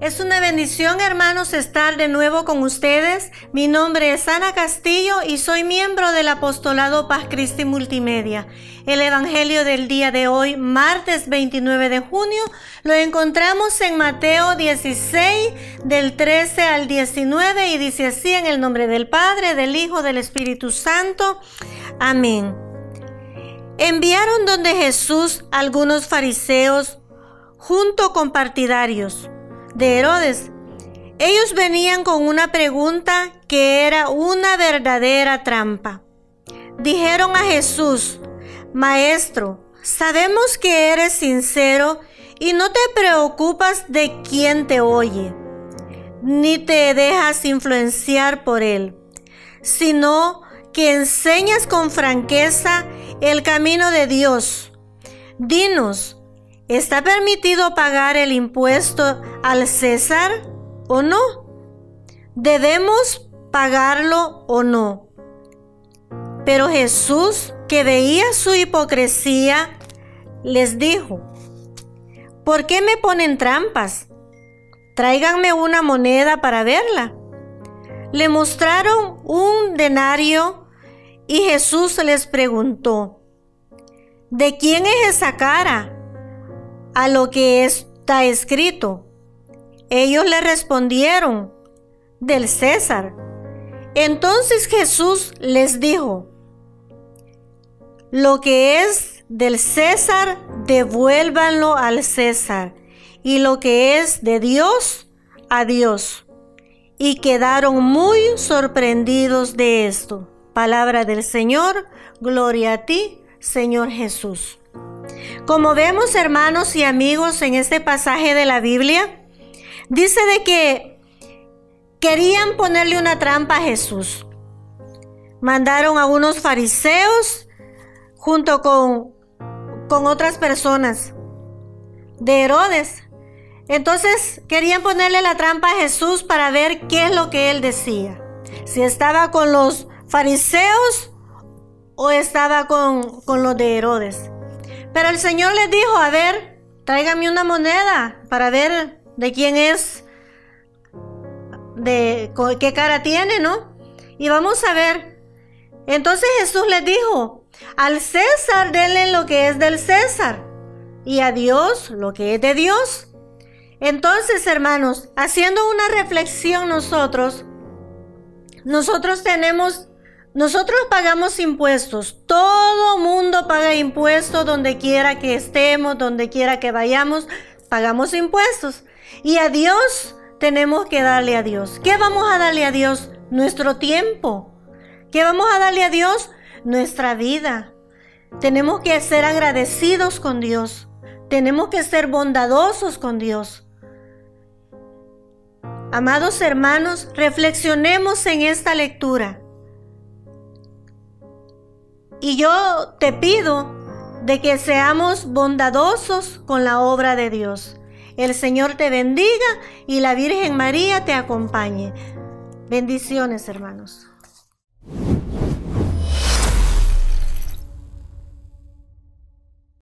Es una bendición, hermanos, estar de nuevo con ustedes. Mi nombre es Ana Castillo y soy miembro del Apostolado Pax Christi Multimedia. El Evangelio del día de hoy, martes 29 de junio, lo encontramos en Mateo 16, del 13 al 19, y dice así: en el nombre del Padre, del Hijo, del Espíritu Santo. Amén. Enviaron donde Jesús algunos fariseos junto con partidarios de Herodes. Ellos venían con una pregunta que era una verdadera trampa. Dijeron a Jesús: Maestro, sabemos que eres sincero y no te preocupas de quién te oye, ni te dejas influenciar por él, sino que enseñas con franqueza el camino de Dios. Dinos, ¿está permitido pagar el impuesto al César o no? ¿Debemos pagarlo o no? Pero Jesús, que veía su hipocresía, les dijo: ¿Por qué me ponen trampas? Tráiganme una moneda para verla. Le mostraron un denario y Jesús les preguntó: ¿De quién es esa cara? A lo que está escrito. Ellos le respondieron: del César. Entonces Jesús les dijo: lo que es del César, devuélvanlo al César, y lo que es de Dios, a Dios. Y quedaron muy sorprendidos de esto. Palabra del Señor, gloria a ti, Señor Jesús. Como vemos, hermanos y amigos, en este pasaje de la Biblia, dice de que querían ponerle una trampa a Jesús. Mandaron a unos fariseos junto con otras personas de Herodes. Entonces querían ponerle la trampa a Jesús para ver qué es lo que él decía. Si estaba con los fariseos o estaba con los de Herodes. Pero el Señor les dijo: a ver, tráigame una moneda para ver de quién es, de qué cara tiene, ¿no? Y vamos a ver. Entonces Jesús les dijo: al César denle lo que es del César, y a Dios lo que es de Dios. Entonces, hermanos, haciendo una reflexión nosotros tenemos... Nosotros pagamos impuestos, todo mundo paga impuestos donde quiera que estemos, donde quiera que vayamos, pagamos impuestos. Y a Dios tenemos que darle a Dios. ¿Qué vamos a darle a Dios? Nuestro tiempo. ¿Qué vamos a darle a Dios? Nuestra vida. Tenemos que ser agradecidos con Dios, tenemos que ser bondadosos con Dios. Amados hermanos, reflexionemos en esta lectura. Y yo te pido de que seamos bondadosos con la obra de Dios. El Señor te bendiga y la Virgen María te acompañe. Bendiciones, hermanos.